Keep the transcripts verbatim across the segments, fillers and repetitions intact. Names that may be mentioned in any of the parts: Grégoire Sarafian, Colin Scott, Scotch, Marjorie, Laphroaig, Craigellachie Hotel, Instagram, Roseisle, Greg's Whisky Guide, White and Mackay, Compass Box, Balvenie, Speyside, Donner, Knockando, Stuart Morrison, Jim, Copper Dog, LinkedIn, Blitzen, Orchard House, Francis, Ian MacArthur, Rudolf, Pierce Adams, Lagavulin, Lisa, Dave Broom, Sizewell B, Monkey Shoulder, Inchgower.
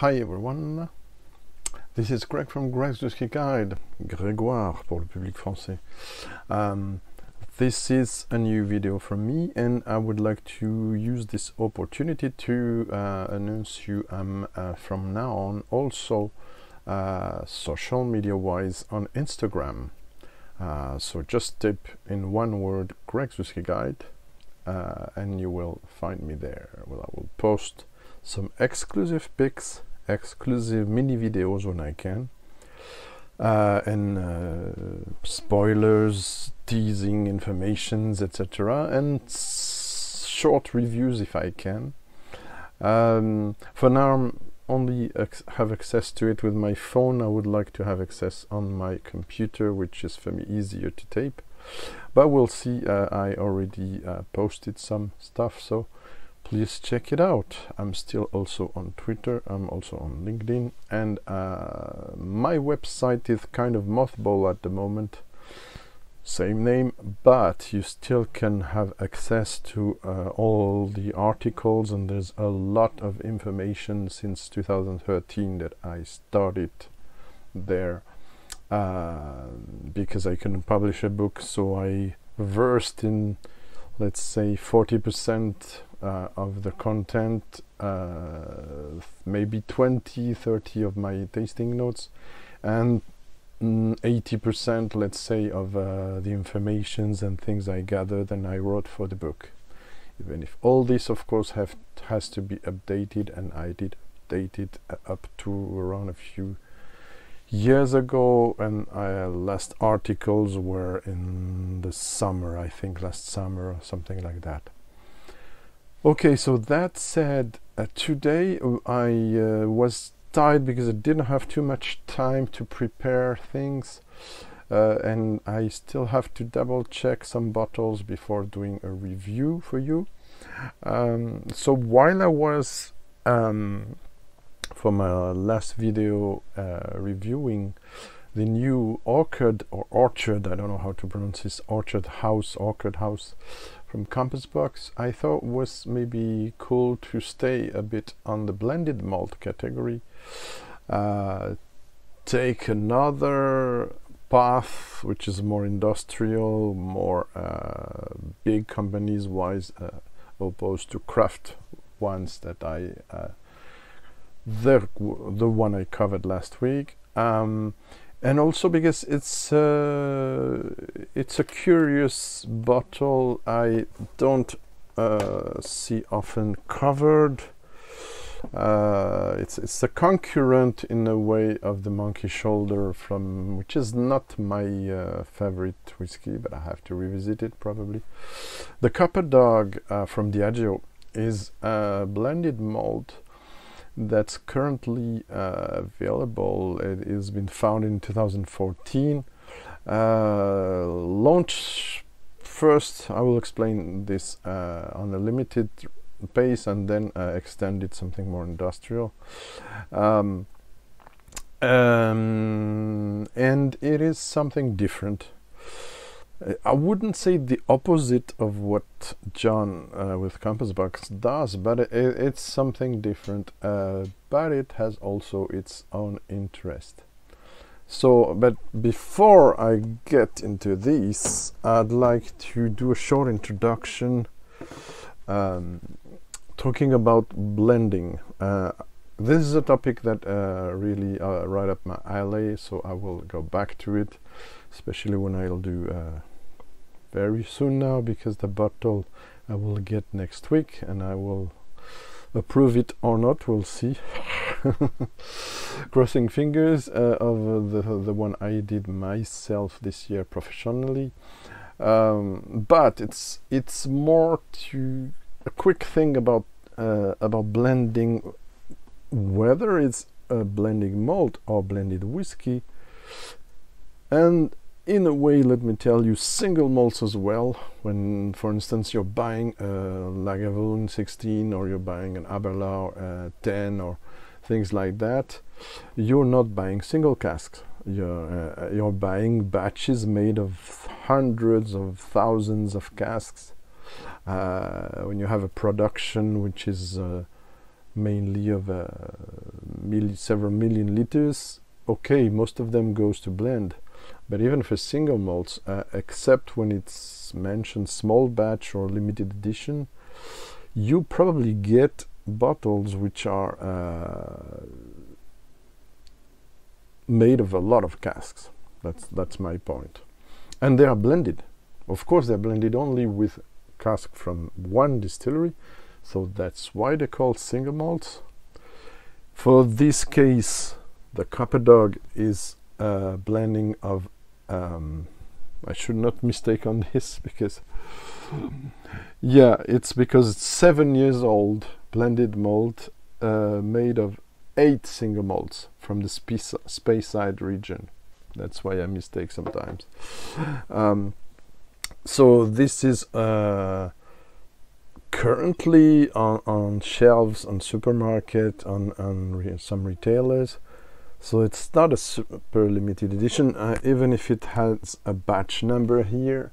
Hi everyone, this is Greg from Greg's Whisky Guide, Grégoire pour le public français. Um, this is a new video from me, and I would like to use this opportunity to uh, announce you um, uh, from now on also uh, social media wise on Instagram. Uh, so just type in one word Greg's Whisky Guide uh, and you will find me there. Well, I will post some exclusive pics, exclusive mini videos when I can, uh, and uh, spoilers, teasing informations, et cetera, and short reviews if I can. Um, for now, I'm only ac have access to it with my phone. I would like to have access on my computer, which is for me easier to tape. But we'll see. Uh, I already uh, posted some stuff, so please check it out. I'm still also on Twitter, I'm also on LinkedIn, and uh, my website is kind of mothball at the moment, same name, but you still can have access to uh, all the articles, and there's a lot of information since two thousand thirteen that I started there, uh, because I couldn't publish a book, so I versed in, let's say, forty percent Uh, of the content, uh, maybe twenty, thirty of my tasting notes, and eighty percent, let's say, of uh, the informations and things I gathered and I wrote for the book. Even if all this, of course, have has to be updated, and I did update it uh, up to around a few years ago, and I, uh, last articles were in the summer, I think last summer or something like that. Okay, so that said, uh, today I uh, was tired because I didn't have too much time to prepare things, uh, and I still have to double check some bottles before doing a review for you. Um, so while I was um, for my last video uh, reviewing the new Orchard or Orchard, I don't know how to pronounce this, Orchard House, Orchard House from Compass Box, I thought was maybe cool to stay a bit on the blended malt category, uh, take another path which is more industrial, more uh, big companies wise, uh, opposed to craft ones that I uh, the, the one I covered last week, um, and also because it's uh, it's a curious bottle I don't uh, see often covered. Uh, it's it's a concurrent in a way of the Monkey Shoulder, from which is not my uh, favorite whiskey, but I have to revisit it probably. The Copper Dog uh, from Diageo is a blended malt that's currently uh, available. It has been found in two thousand fourteen, uh, launched first, I will explain this, uh, on a limited base, and then uh, extended something more industrial, um, um, and it is something different. I wouldn't say the opposite of what John uh, with Compass Box does, but it, it's something different, uh, but it has also its own interest. So, but before I get into this, I'd like to do a short introduction um, talking about blending. Uh, this is a topic that uh, really uh, right up my alley, so I will go back to it, especially when I'll do uh, very soon now, because the bottle I will get next week, and I will approve it or not, we'll see. Crossing fingers, uh, of the, the one I did myself this year professionally, um, but it's it's more to a quick thing about uh, about blending, whether it's a blending malt or blended whiskey. And in a way, let me tell you, single malts as well. When, for instance, you're buying a Lagavulin sixteen, or you're buying an Aberlour uh, ten, or things like that, you're not buying single casks. You're, uh, you're buying batches made of hundreds of thousands of casks. Uh, when you have a production which is uh, mainly of uh, million, several million liters, okay, most of them goes to blend. But even for single malts, uh, except when it's mentioned small batch or limited edition, you probably get bottles which are uh, made of a lot of casks. That's, that's my point. And they are blended. Of course, they're blended only with cask from one distillery, so that's why they're called single malts. For this case, the Copper Dog is a blending of, um, I should not mistake on this because, yeah, it's because it's seven years old blended malt uh, made of eight single malts from the Speyside region. That's why I mistake sometimes. Um, so this is uh, currently on, on shelves, on supermarket, on, on re some retailers. So it's not a super limited edition. Uh, even if it has a batch number here,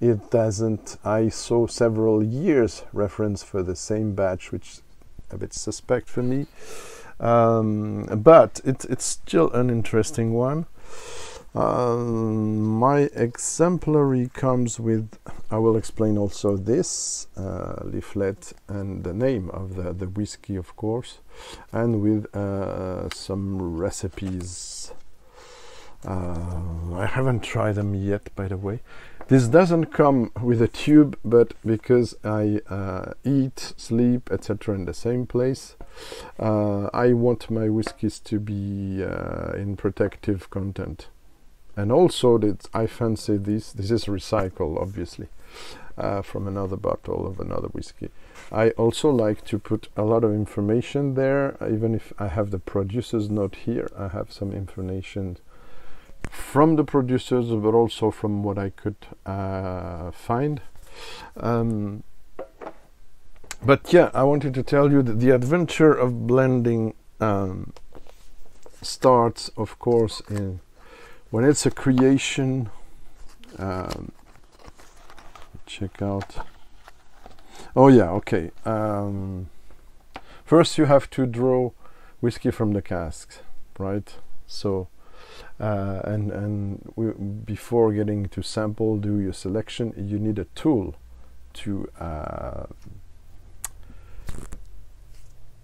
it doesn't. I saw several years reference for the same batch, which is a bit suspect for me. Um, but it, it's still an interesting one. Um, my exemplary comes with, I will explain also this uh, leaflet and the name of the, the whiskey, of course, and with uh, some recipes. Uh, I haven't tried them yet, by the way. This doesn't come with a tube, but because I uh, eat, sleep, et cetera in the same place, uh, I want my whiskies to be uh, in protective content. And also that I fancy this, this is recycled, obviously, uh, from another bottle of another whiskey. I also like to put a lot of information there, even if I have the producer's note here. I have some information from the producers, but also from what I could uh, find. Um, but yeah, I wanted to tell you that the adventure of blending um, starts, of course, in when it's a creation. Um, check out. Oh yeah, okay. Um, first, you have to draw whiskey from the casks, right? So. Uh, and and we, before getting to sample, do your selection, you need a tool to uh,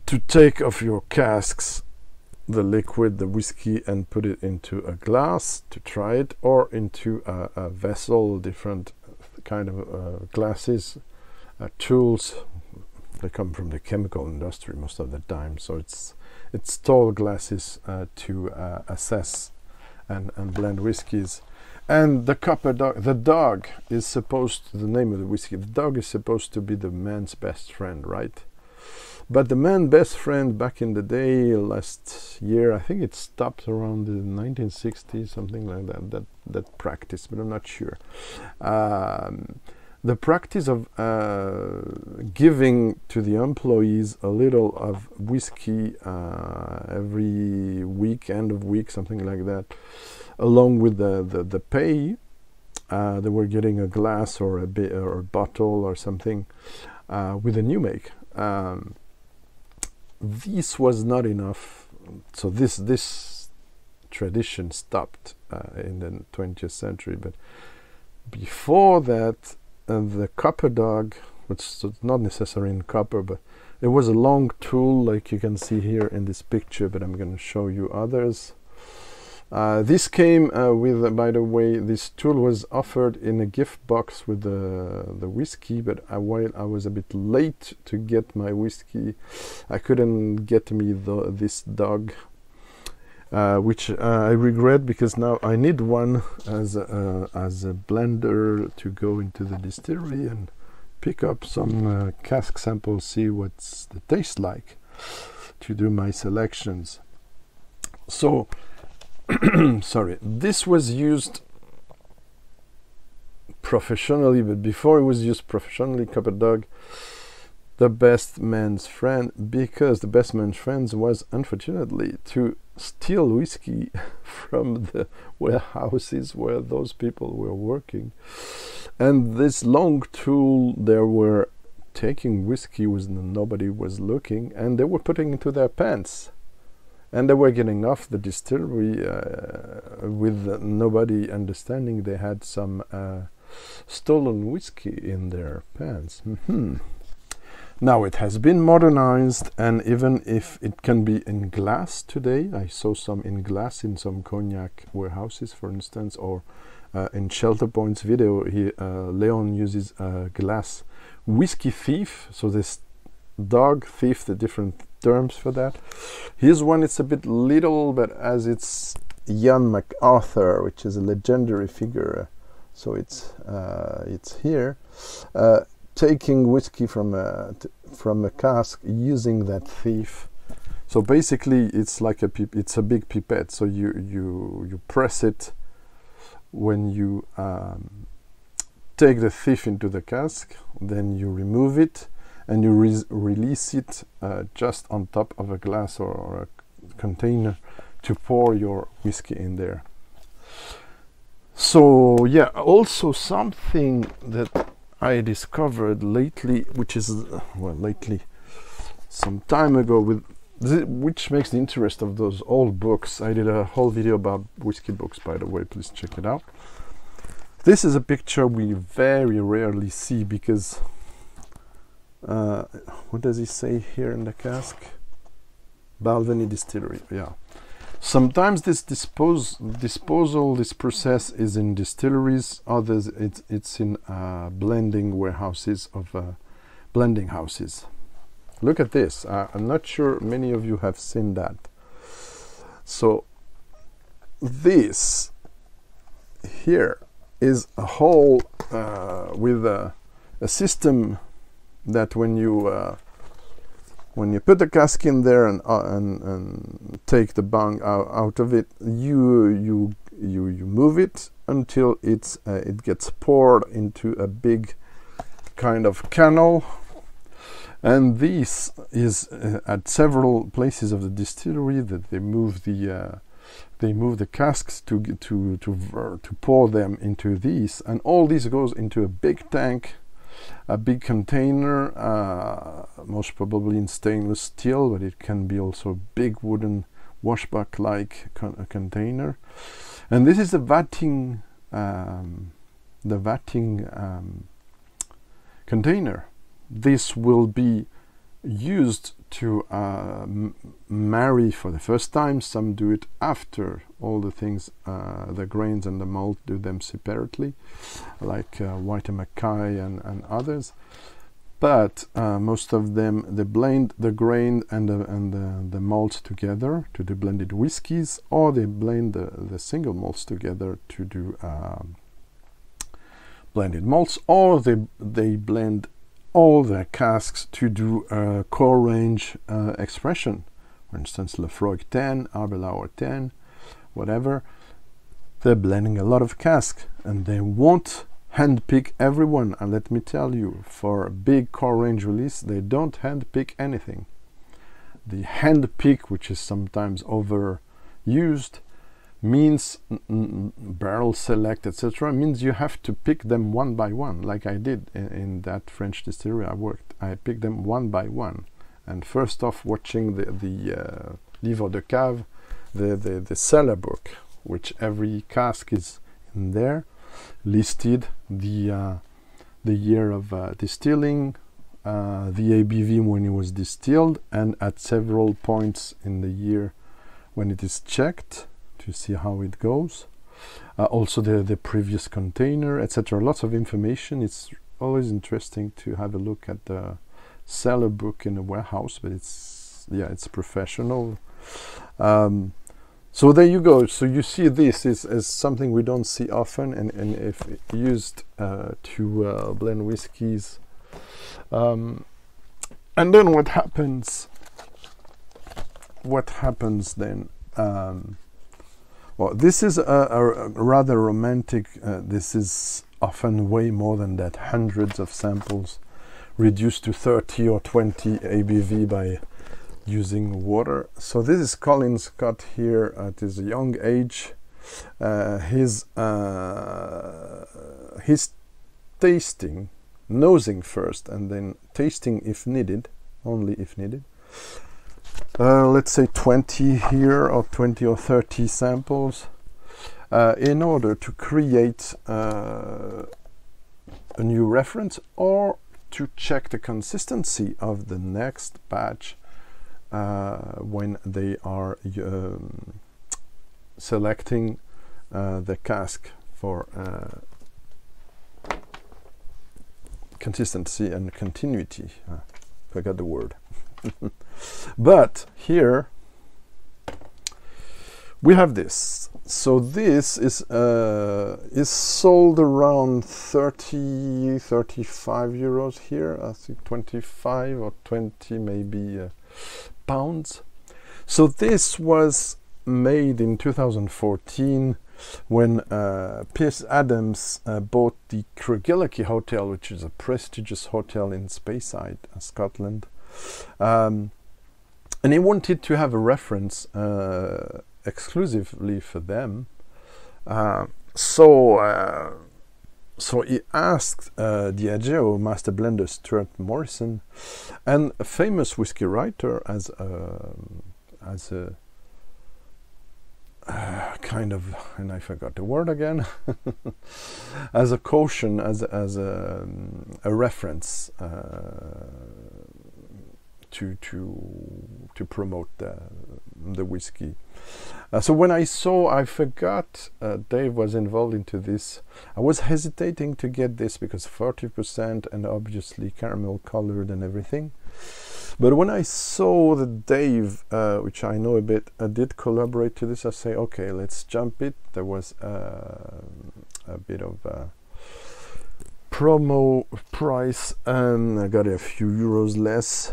to take off your casks the liquid, the whiskey, and put it into a glass to try it, or into a, a vessel, different kind of uh, glasses, uh, tools. They come from the chemical industry most of the time, so it's it's tall glasses uh, to uh, assess And, and blend whiskies. And the Copper Dog, the dog is supposed to, the name of the whiskey, the dog is supposed to be the man's best friend, right? But the man's best friend back in the day, last year, I think it stopped around the nineteen sixties, something like that, that, that practice, but I'm not sure. Um, the practice of uh, giving to the employees a little of whiskey uh, every week, end of week, something like that, along with the, the, the pay, uh, they were getting a glass or a, or a bottle or something uh, with a new make. Um, this was not enough, so this, this tradition stopped uh, in the twentieth century, but before that, and the Copper Dog, which is not necessary in copper, but it was a long tool like you can see here in this picture, but I'm going to show you others. Uh, this came uh, with, uh, by the way, this tool was offered in a gift box with the, the whiskey, but I, while I was a bit late to get my whiskey, I couldn't get me the, this dog, Uh, which uh, I regret, because now I need one as a, uh, as a blender to go into the distillery and pick up some uh, cask samples, see what's the taste like, to do my selections. So, sorry, this was used professionally, but before it was used professionally, Copper Dog, the best man's friend, because the best man's friend was, unfortunately, to steal whiskey from the warehouses where those people were working. And this long tool, they were taking whiskey when nobody was looking, and they were putting into their pants. And they were getting off the distillery uh, with nobody understanding they had some uh, stolen whiskey in their pants. Mm-hmm. Now it has been modernized, and even if it can be in glass today, I saw some in glass in some cognac warehouses, for instance, or uh, in Shelterpoint's video, he, uh, Leon uses a glass whiskey thief. So this dog thief, the different terms for that. Here's one, it's a bit little, but as it's Ian MacArthur, which is a legendary figure, so it's uh, it's here, uh, taking whiskey from a t from a cask using that thief. So basically, it's like a pip it's a big pipette. So you you you press it when you um, take the thief into the cask, then you remove it and you re release it uh, just on top of a glass or, or a container to pour your whiskey in there. So yeah, also something that I discovered lately, which is uh, well lately some time ago, with which makes the interest of those old books. I did a whole video about whiskey books, by the way, please check it out. This is a picture we very rarely see because uh, what does he say here in the cask? Balvenie Distillery, yeah. Sometimes this dispose, disposal, this process is in distilleries, others it's, it's in uh, blending warehouses of uh, blending houses. Look at this, uh, I'm not sure many of you have seen that. So this here is a hole uh, with a, a system that when you uh, when you put the cask in there and uh, and, and take the bung out, out of it, you you you you move it until it's uh, it gets poured into a big kind of canal, and this is uh, at several places of the distillery that they move the uh, they move the casks to to to uh, to pour them into these, and all this goes into a big tank. A big container, uh, most probably in stainless steel, but it can be also a big wooden washback-like con a container. And this is the vatting, um, the vatting um, container. This will be used to uh, m marry for the first time. Some do it after all the things, uh, the grains and the malt, do them separately, like uh, White and Mackay and, and others. But uh, most of them, they blend the grain and the, and the, the malt together to do blended whiskies, or they blend the, the single malts together to do um, blended malts, or they, they blend all their casks to do a uh, core range uh, expression, for instance Laphroaig ten, Aberlour ten, whatever. They're blending a lot of casks, and they won't handpick everyone. And let me tell you, for a big core range release, they don't handpick anything. The handpick, which is sometimes overused, means mm, barrel select, et cetera, means you have to pick them one by one, like I did in, in that French distillery I worked. I picked them one by one, and first off watching the, the uh, livre de cave, the, the, the cellar book, which every cask is in there, listed the, uh, the year of uh, distilling, uh, the A B V when it was distilled, and at several points in the year when it is checked, to see how it goes, uh, also the, the previous container, et cetera. Lots of information. It's always interesting to have a look at the cellar book in a warehouse, but it's, yeah, it's professional. Um, so there you go. So you see this is, is something we don't see often, and, and if used uh, to uh, blend whiskies. Um, and then what happens? What happens then? Um, Well, this is a, a rather romantic, uh, this is often way more than that, hundreds of samples reduced to thirty or twenty A B V by using water. So this is Colin Scott here at his young age. Uh, his, uh, his tasting, nosing first and then tasting if needed, only if needed, uh, let's say twenty here, or twenty or thirty samples, uh, in order to create uh, a new reference, or to check the consistency of the next batch uh, when they are um, selecting uh, the cask for uh, consistency and continuity. Uh, forgot the word. But here we have this. So this is uh, is sold around thirty, thirty-five euros here. I think twenty-five or twenty maybe uh, pounds. So this was made in two thousand fourteen when uh, Pierce Adams uh, bought the Craigellachie Hotel, which is a prestigious hotel in Speyside, uh, Scotland. Um, and he wanted to have a reference uh, exclusively for them, uh, so uh, so he asked uh, Diageo master blender Stuart Morrison, and a famous whiskey writer, as a, as a uh, kind of, and I forgot the word again, as a caution, as as a, um, a reference uh, to to to promote the the whiskey. Uh, so when I saw, I forgot uh, Dave was involved into this, I was hesitating to get this because forty percent and obviously caramel colored and everything. But when I saw that Dave, uh, which I know a bit, uh, did collaborate to this, I say, okay, let's jump it. There was uh, a bit of uh, promo price, and I got a few euros less.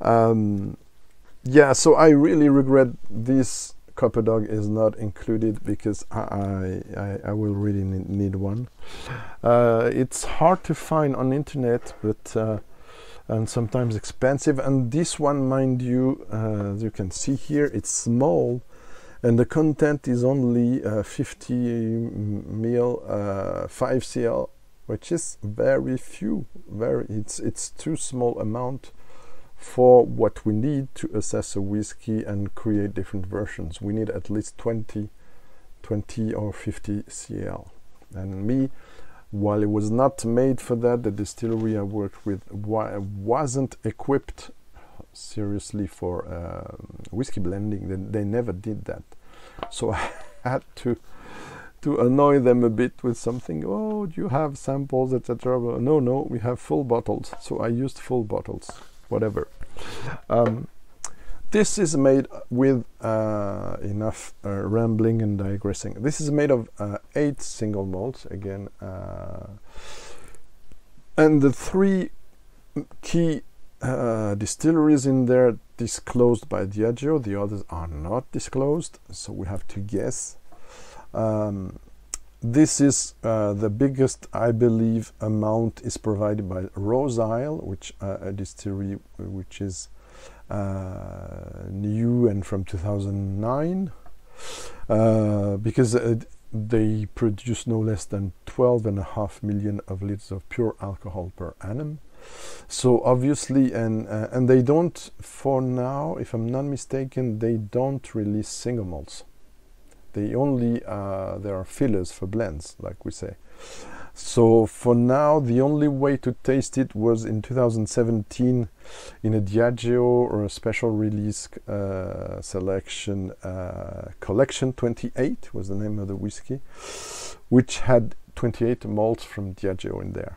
Um, Yeah, so I really regret this Copper Dog is not included, because I I, I will really need, need one. Uh, it's hard to find on internet, but uh, and sometimes expensive. And this one, mind you, uh, as you can see here, it's small, and the content is only uh, fifty mil, uh, five C L, which is very few. Very, it's it's too small amount for what we need to assess a whiskey and create different versions. We need at least twenty, twenty or fifty C L. And me, while it was not made for that, the distillery I worked with wa wasn't equipped seriously for uh, whiskey blending. They, they never did that. So I had to to annoy them a bit with something. Oh, do you have samples, et cetera? No, no, we have full bottles. So I used full bottles. Whatever. Um, this is made with uh, enough uh, rambling and digressing. This is made of uh, eight single malts again, uh, and the three key uh, distilleries in there disclosed by Diageo. The others are not disclosed, so we have to guess. Um, This is uh, the biggest, I believe, amount is provided by Roseisle, which uh, a distillery which is uh, new and from two thousand nine, uh, because uh, they produce no less than twelve and a half million of liters of pure alcohol per annum. So obviously, and uh, and they don't, for now, if I'm not mistaken, they don't release single malts. They only, uh, there are fillers for blends, like we say. So for now, the only way to taste it was in two thousand seventeen in a Diageo or a special release uh, selection uh, collection. twenty-eight was the name of the whiskey, which had twenty-eight malts from Diageo in there.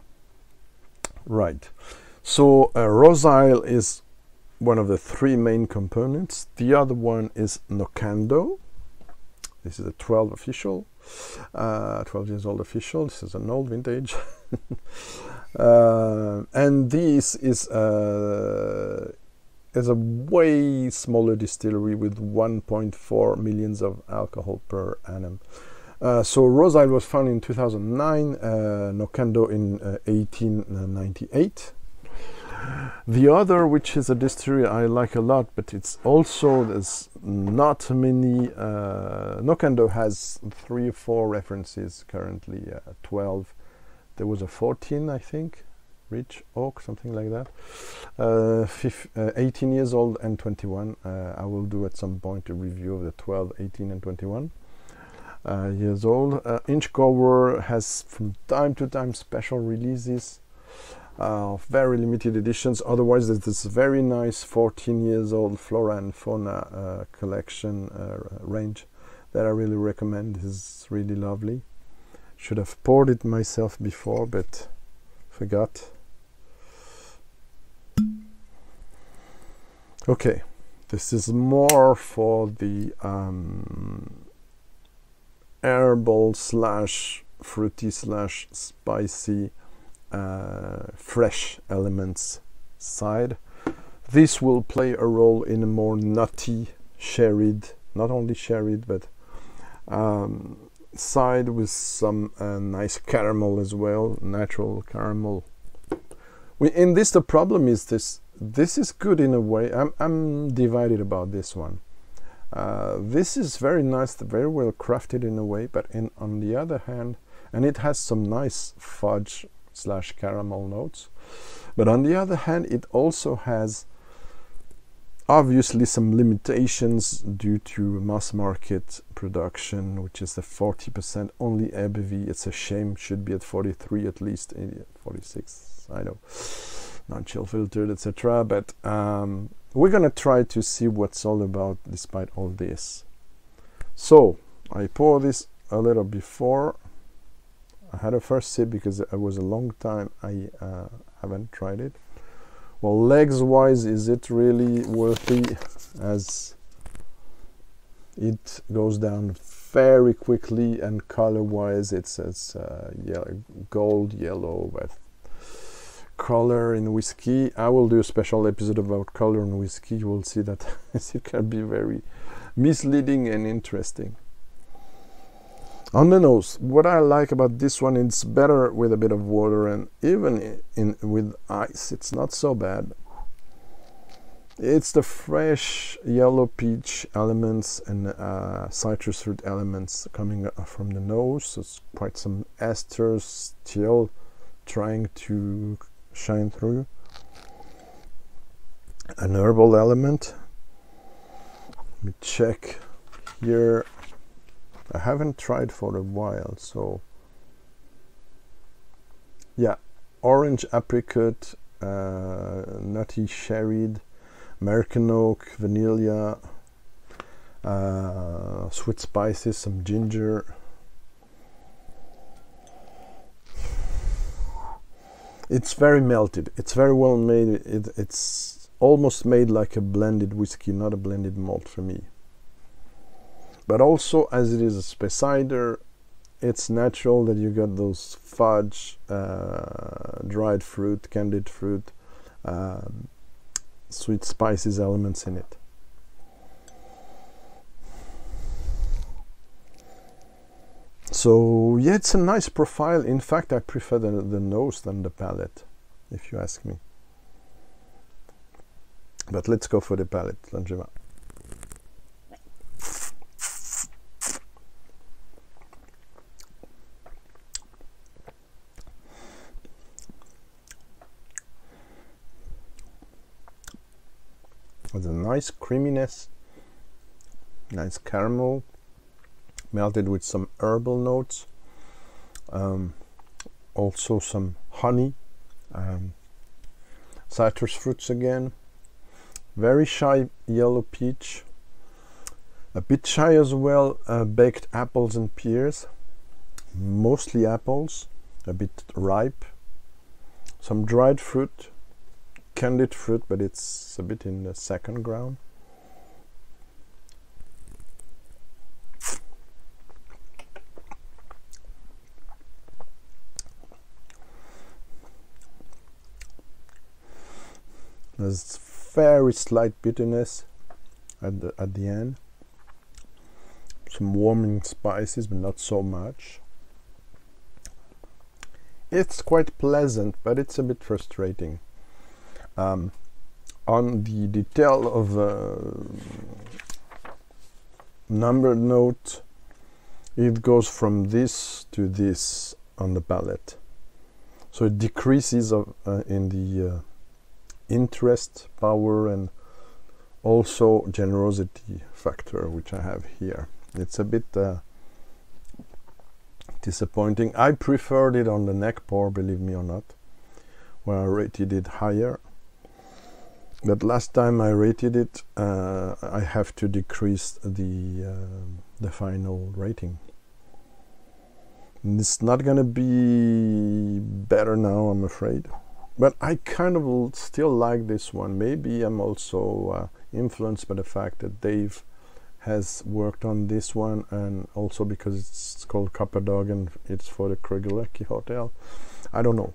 Right. So uh, Roseisle is one of the three main components. The other one is Knockando. This is a twelve official, uh, twelve years old official. This is an old vintage. uh, and this is a, is a way smaller distillery with one point four millions of alcohol per annum. Uh, so Roseisle was founded in two thousand nine, uh, Knockando in uh, eighteen ninety-eight. The other, which is a distillery I like a lot, but it's also, there's not many, uh, Knockando has three or four references currently, uh, twelve, there was a fourteen, I think, Rich Oak, something like that. Uh, fif uh, eighteen years old and twenty-one. Uh, I will do at some point a review of the twelve, eighteen and twenty-one uh, years old. Uh, Inchgower has from time to time special releases of uh, very limited editions. Otherwise there's this very nice fourteen years old flora and fauna uh, collection uh, range that I really recommend. It's really lovely. Should have poured it myself before, but forgot. Okay, this is more for the um, herbal slash fruity slash spicy uh, fresh elements side. This will play a role in a more nutty, sherried, not only sherried but um, side with some uh, nice caramel as well, natural caramel. We in this the problem is this. This is good in a way. I'm, I'm divided about this one. Uh, this is very nice, very well crafted in a way, but in, on the other hand, and it has some nice fudge slash caramel notes, but on the other hand it also has obviously some limitations due to mass market production, which is the forty percent only A B V. It's a shame, should be at forty-three at least, forty-six, I know. Non-chill filtered, et cetera. But um, we're gonna try to see what's all about despite all this. So I pour this a little before. I had a first sip because it was a long time I uh, haven't tried it. Well, legs wise, is it really worthy? As it goes down very quickly, and color wise, it's it's uh, yellow, gold yellow with color in whiskey. I will do a special episode about color and whiskey. You will see that it can be very misleading and interesting. On the nose, what I like about this one, it's better with a bit of water, and even in, in with ice it's not so bad. It's the fresh yellow peach elements and uh, citrus fruit elements coming from the nose. So it's quite some esters still trying to shine through, an herbal element. Let me check here. I haven't tried for a while, so yeah, orange apricot, uh, nutty sherried, American oak, vanilla, uh, sweet spices, some ginger. It's very melted, it's very well made. It, it's almost made like a blended whiskey, not a blended malt for me. But also, as it is a Speysider, it's natural that you got those fudge, uh, dried fruit, candied fruit, uh, sweet spices elements in it. So yeah, it's a nice profile. In fact, I prefer the, the nose than the palate, if you ask me. But let's go for the palate, Langevin. With a nice creaminess, nice caramel, melted with some herbal notes, um, also some honey, um, citrus fruits again, very shy yellow peach, a bit shy as well, uh, baked apples and pears, mostly apples, a bit ripe, some dried fruit, candied fruit, but it's a bit in the second ground. There's very slight bitterness at the, at the end. Some warming spices, but not so much. It's quite pleasant, but it's a bit frustrating. Um, on the detail of uh, number note, it goes from this to this on the palate. So it decreases uh, uh, in the uh, interest power and also generosity factor, which I have here. It's a bit uh, disappointing. I preferred it on the neck pour, believe me or not, where I rated it higher. But last time I rated it, uh, I have to decrease the uh, the final rating. And it's not gonna be better now, I'm afraid. But I kind of still like this one. Maybe I'm also uh, influenced by the fact that Dave has worked on this one, and also because it's called Copper Dog and it's for the Craigellachie Hotel. I don't know.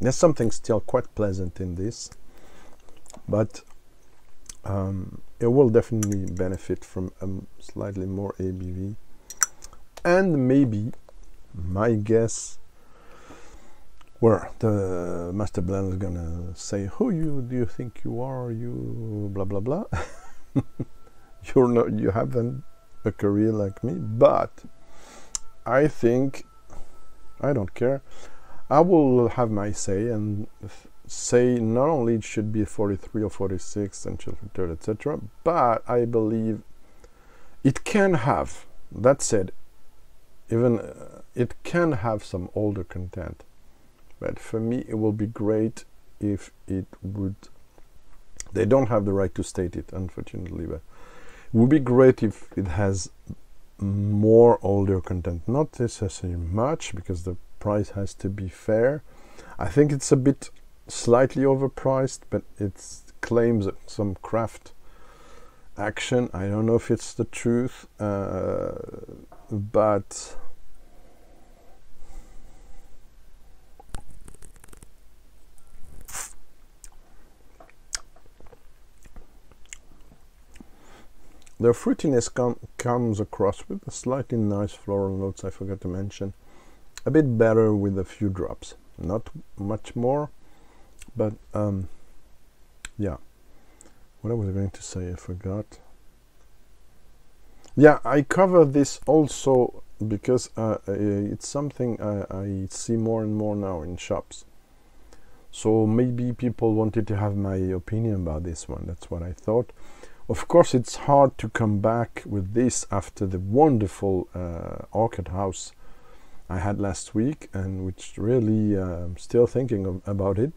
There's something still quite pleasant in this, but um, it will definitely benefit from a um, slightly more A B V. And maybe, my guess, where the master blend is gonna say, "Who you do you think you are? You blah blah blah. You're not. You haven't a career like me." But I think I don't care. I will have my say and say not only it should be forty-three or forty-six and children, et cetera, but I believe it can have, that said, even uh, it can have some older content. But for me, it will be great if it would, they don't have the right to state it, unfortunately, but it would be great if it has more older content, not necessarily much, because the price has to be fair. I think it's a bit slightly overpriced, but it claims some craft action. I don't know if it's the truth, uh, but the fruitiness com comes across with a slightly nice floral notes I forgot to mention. A bit better with a few drops, not much more, but um, yeah. What I was going to say, I forgot. Yeah, I cover this also because uh, it's something I, I see more and more now in shops. So maybe people wanted to have my opinion about this one. That's what I thought. Of course, it's hard to come back with this after the wonderful uh, Orchard House I had last week, and which really uh, I'm still thinking of, about it.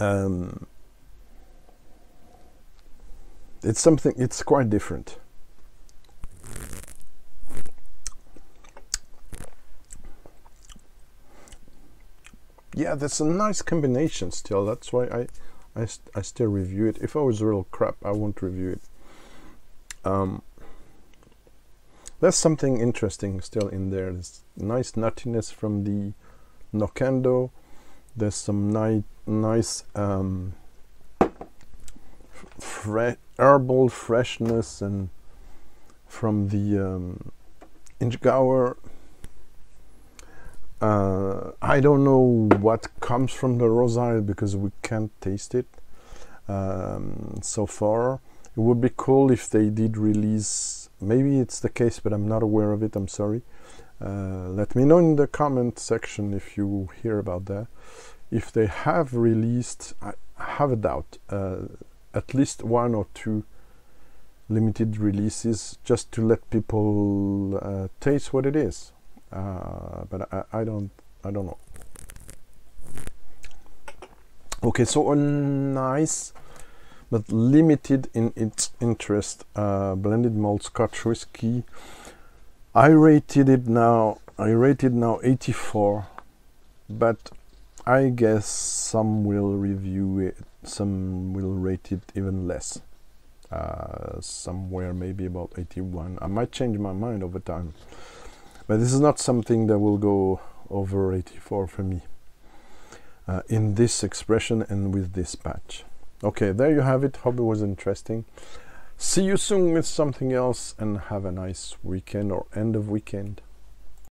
um, it's something, it's quite different. Yeah, that's a nice combination still. That's why I, I, st I still review it. If I was real crap, I won't review it. Um, There's something interesting still in there. There's nice nuttiness from the Knockando. There's some ni nice um, fre herbal freshness and from the um, Inchgower. Uh, I don't know what comes from the Roseisle because we can't taste it um, so far. It would be cool if they did release. Maybe it's the case, but I'm not aware of it, I'm sorry. Uh, let me know in the comment section if you hear about that. If they have released, I have a doubt, uh, at least one or two limited releases just to let people uh, taste what it is. Uh, but I, I don't, I don't know. Okay, so a nice but limited in its interest uh, blended malt Scotch whiskey. I rated it now, I rated now eighty-four, but I guess some will review it, some will rate it even less, uh, somewhere maybe about eighty-one. I might change my mind over time, but this is not something that will go over eighty-four for me uh, in this expression and with this patch. Okay, there you have it. Hope it was interesting. See you soon with something else, and have a nice weekend or end of weekend.